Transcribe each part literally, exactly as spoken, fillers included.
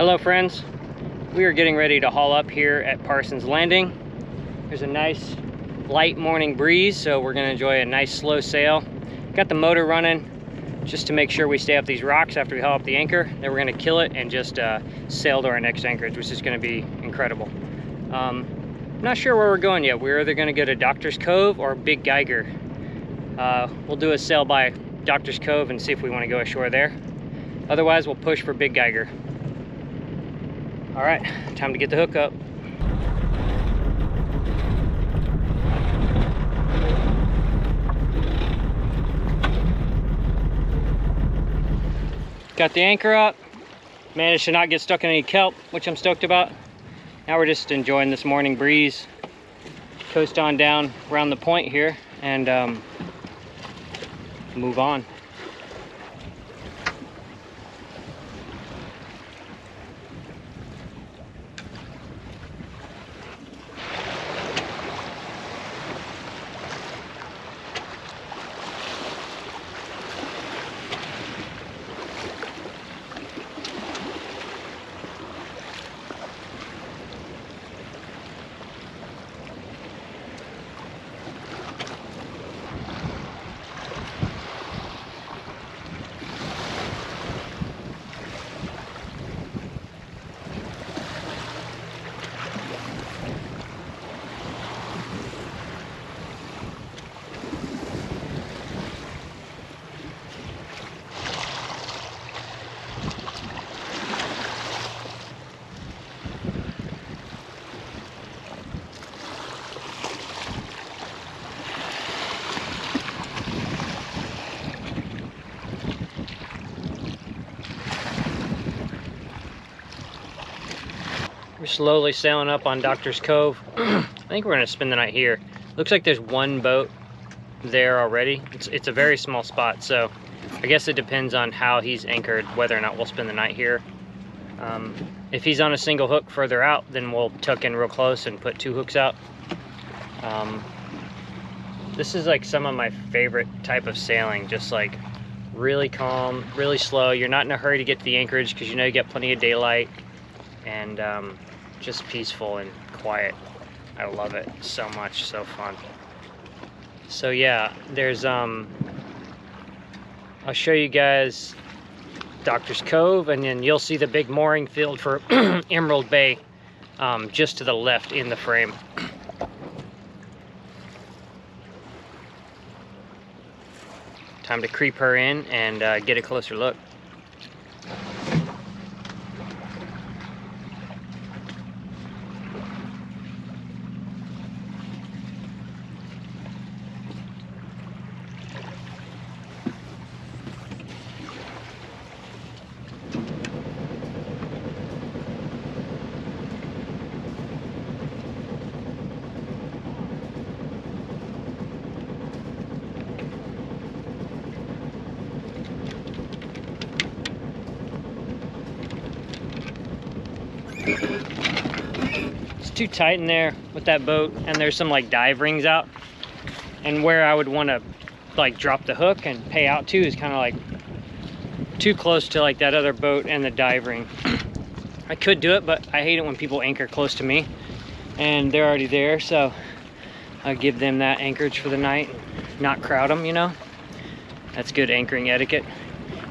Hello friends, we are getting ready to haul up here at Parsons Landing. There's a nice light morning breeze, so we're gonna enjoy a nice slow sail. Got the motor running just to make sure we stay up these rocks after we haul up the anchor. Then we're gonna kill it and just uh, sail to our next anchorage, which is gonna be incredible. Um, not sure where we're going yet. We're either gonna go to Doctor's Cove or Big Geiger. Uh, we'll do a sail by Doctor's Cove and see if we wanna go ashore there. Otherwise, we'll push for Big Geiger. All right, time to get the hook up. Got the anchor up. Managed to not get stuck in any kelp, which I'm stoked about. Now we're just enjoying this morning breeze. Coast on down around the point here and um, move on. We're slowly sailing up on Doctor's Cove. I think we're gonna spend the night here. Looks like there's one boat there already. It's, it's a very small spot, so I guess it depends on how he's anchored, whether or not we'll spend the night here. Um, if he's on a single hook further out, then we'll tuck in real close and put two hooks out. Um, this is like some of my favorite type of sailing, just like really calm, really slow. You're not in a hurry to get to the anchorage because you know you got plenty of daylight, and um, just peaceful and quiet. I love it so much, so fun. So yeah, there's, um, I'll show you guys Doctor's Cove, and then you'll see the big mooring field for Emerald Bay um, just to the left in the frame. Time to creep her in and uh, get a closer look. It's too tight in there with that boat, and there's some like dive rings out, and where I would want to like drop the hook and pay out to is kind of like too close to like that other boat and the dive ring. I could do it, but I hate it when people anchor close to me and they're already there, so I give them that anchorage for the night and not crowd them, you know. That's good anchoring etiquette.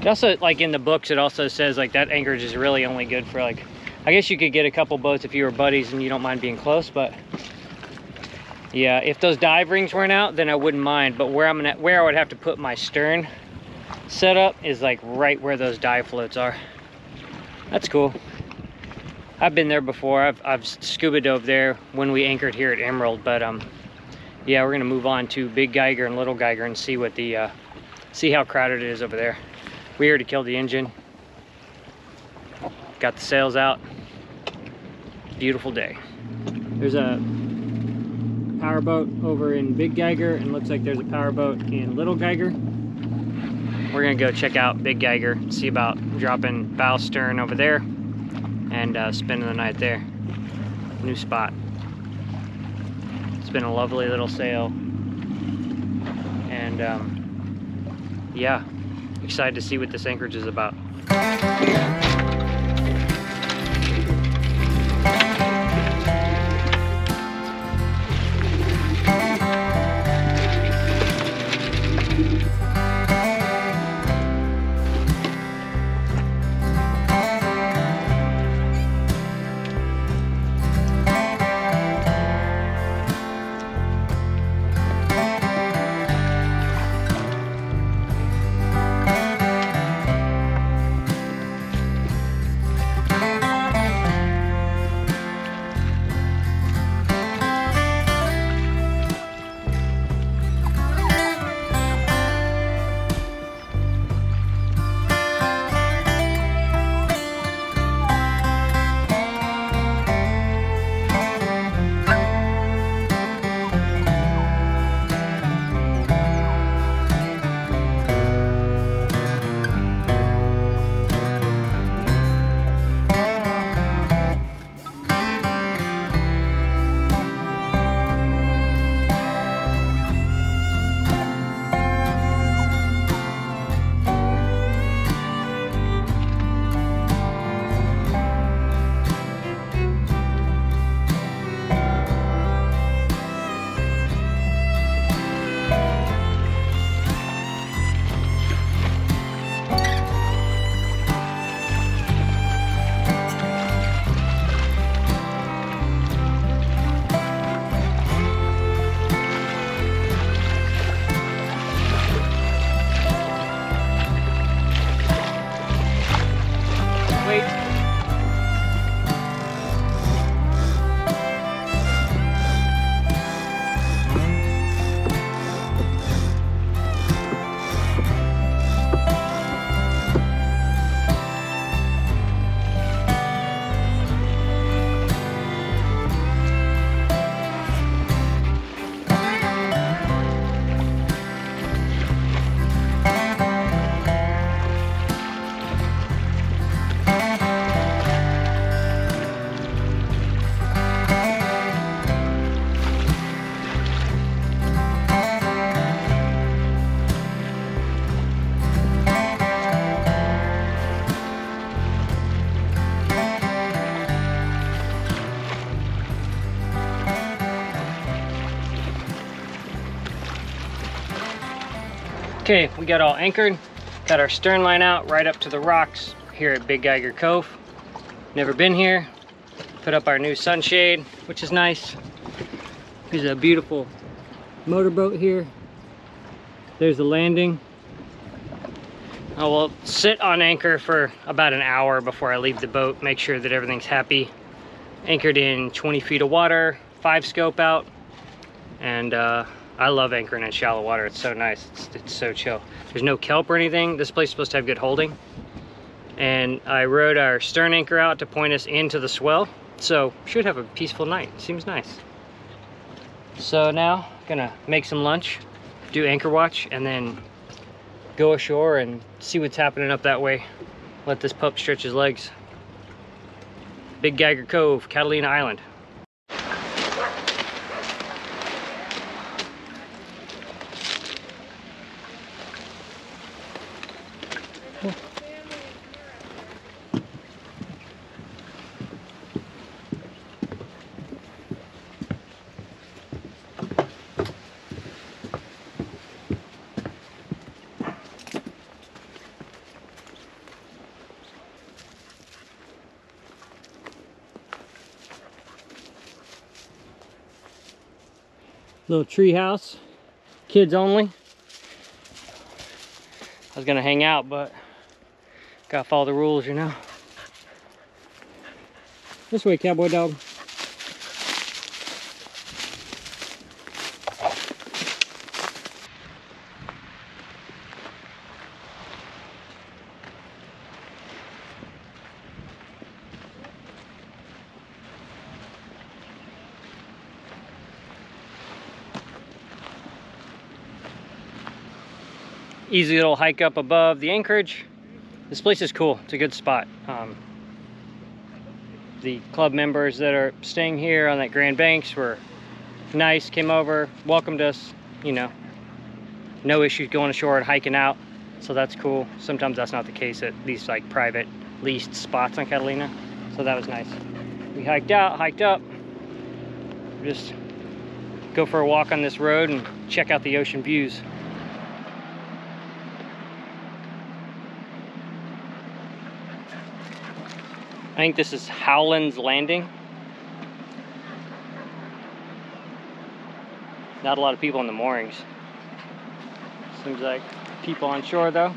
It also, like in the books, it also says like that anchorage is really only good for like, I guess you could get a couple boats if you were buddies and you don't mind being close, but yeah, if those dive rings weren't out, then I wouldn't mind. But where I'm gonna, where I would have to put my stern setup is like right where those dive floats are. That's cool. I've been there before. I've, I've scuba dove there when we anchored here at Emerald, but um, yeah, we're gonna move on to Big Geiger and Little Geiger and see what the uh, see how crowded it is over there. We already killed the engine. Got the sails out. Beautiful day. There's a power boat over in Big Geiger, and looks like there's a power boat in Little Geiger. We're gonna go check out Big Geiger, see about dropping bow stern over there and uh, spending the night there. New spot. It's been a lovely little sail, and um, yeah, excited to see what this anchorage is about. wait. Okay, we got all anchored, got our stern line out right up to the rocks here at Big Geiger Cove. Never been here. Put up our new sunshade, which is nice. There's a beautiful motorboat here. There's the landing. I will sit on anchor for about an hour before I leave the boat, make sure that everything's happy. Anchored in twenty feet of water, five scope out, and uh, I love anchoring in shallow water. It's so nice. It's, it's so chill. There's no kelp or anything. This place is supposed to have good holding. And I rode our stern anchor out to point us into the swell. So should have a peaceful night. Seems nice. So now gonna make some lunch, do anchor watch, and then go ashore and see what's happening up that way. Let this pup stretch his legs. Big Geiger Cove, Catalina Island. Little tree house, kids only. I was gonna hang out, but gotta follow the rules, you know. This way, cowboy dog. Easy little hike up above the anchorage. This place is cool. It's a good spot. Um, the club members that are staying here on that Grand Banks were nice, came over, welcomed us, you know. No issues going ashore and hiking out, so that's cool. Sometimes that's not the case at these like private leased spots on Catalina, so that was nice. We hiked out, hiked up. Just go for a walk on this road and check out the ocean views. I think this is Howland's Landing. Not a lot of people in the moorings. Seems like people on shore though.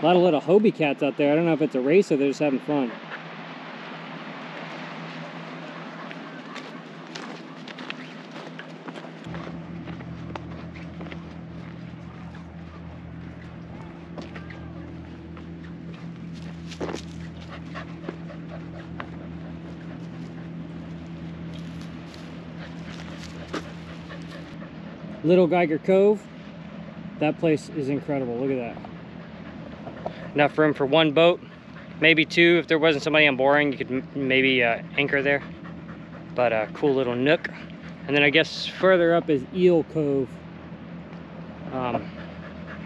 A lot of little Hobie cats out there. I don't know if it's a race or they're just having fun. Little Geiger Cove, that place is incredible, look at that. Enough room for one boat, maybe two. If there wasn't somebody on board, you could maybe uh, anchor there. But a uh, cool little nook. And then I guess further up is Eel Cove. Um,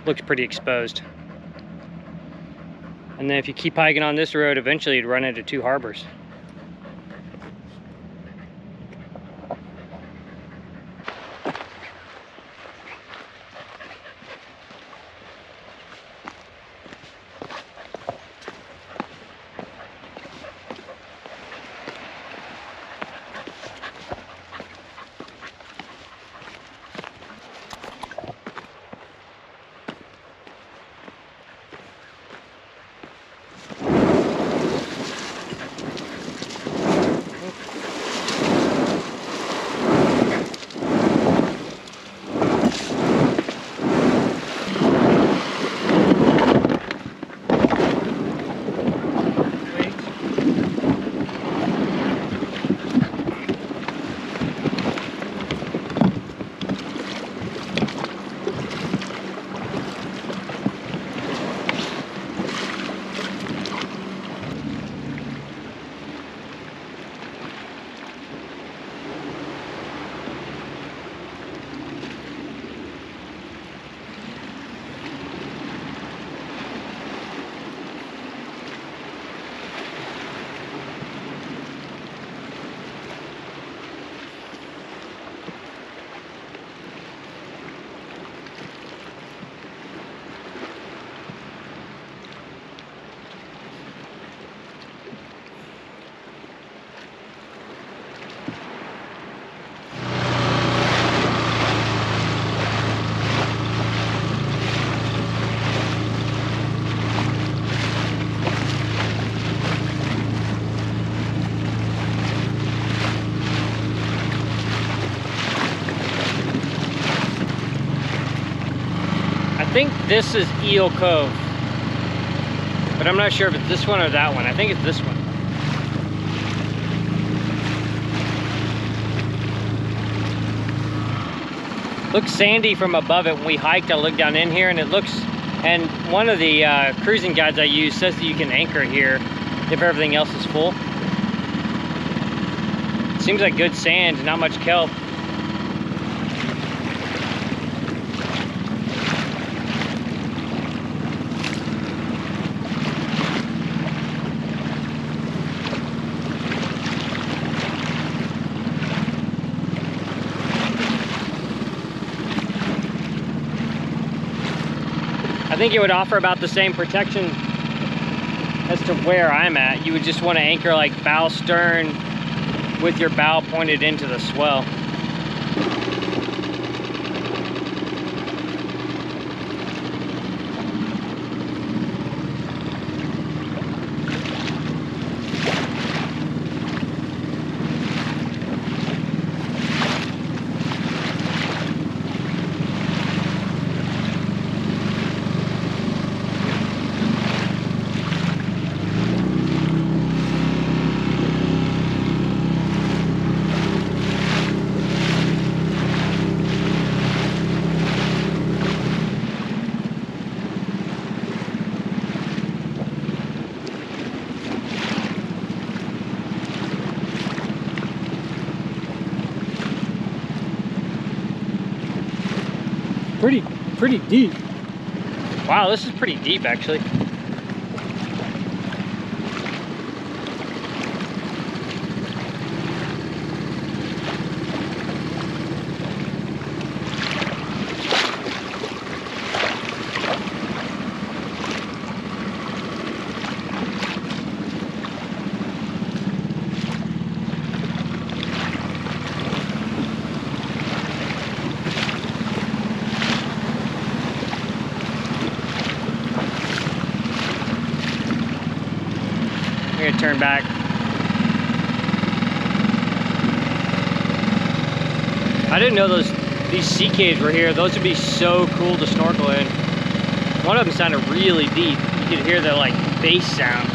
looks pretty exposed. And then if you keep hiking on this road, eventually you'd run into Two Harbors. This is Eel Cove, but I'm not sure if it's this one or that one. I think it's this one. Looks sandy from above it. When we hiked, I looked down in here and it looks, and one of the uh, cruising guides I use says that you can anchor here if everything else is full. It seems like good sand, not much kelp. I think it would offer about the same protection as to where I'm at. You would just want to anchor like bow stern with your bow pointed into the swell. Pretty, pretty deep. Wow, this is pretty deep actually. Turn back. I didn't know those these sea caves were here. Those would be so cool to snorkel in. One of them sounded really deep. You could hear the like bass sound.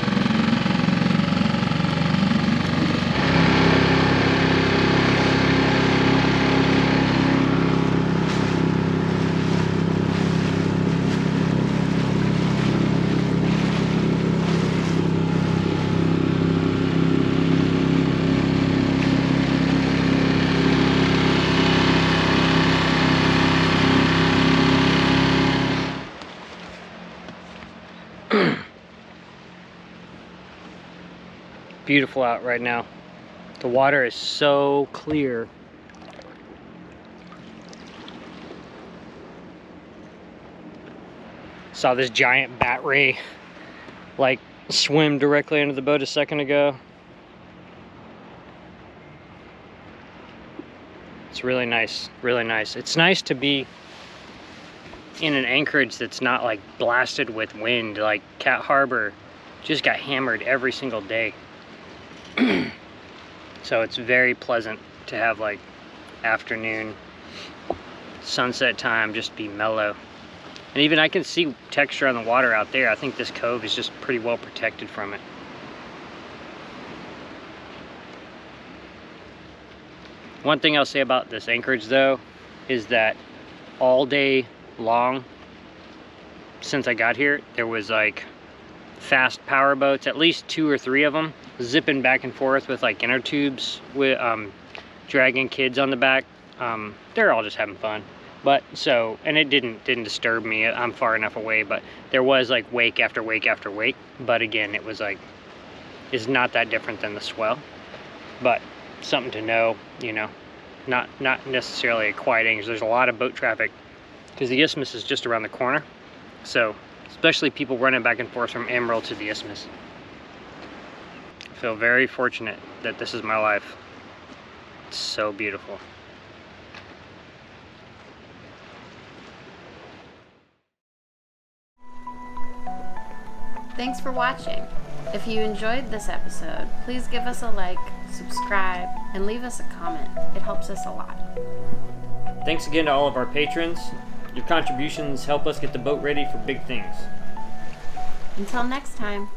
Beautiful out right now. The water is so clear. Saw this giant bat ray like swim directly under the boat a second ago. It's really nice, really nice. It's nice to be in an anchorage that's not like blasted with wind. Like Cat Harbor just got hammered every single day. So it's very pleasant to have like afternoon sunset time, just be mellow. And even I can see texture on the water out there. I think this cove is just pretty well protected from it. One thing I'll say about this anchorage though is that all day long since I got here, there was like fast power boats, at least two or three of them, zipping back and forth with like inner tubes, with um, dragging kids on the back. Um, they're all just having fun. But so, and it didn't didn't disturb me. I'm far enough away, but there was like wake after wake after wake. But again, it was like, it's not that different than the swell. But something to know, you know, not not necessarily a quiet anchorage. There's a lot of boat traffic because the isthmus is just around the corner. So, especially people running back and forth from Emerald to the isthmus. I feel very fortunate that this is my life. It's so beautiful. Thanks for watching. If you enjoyed this episode, please give us a like, subscribe, and leave us a comment. It helps us a lot. Thanks again to all of our patrons. Your contributions help us get the boat ready for big things. Until next time.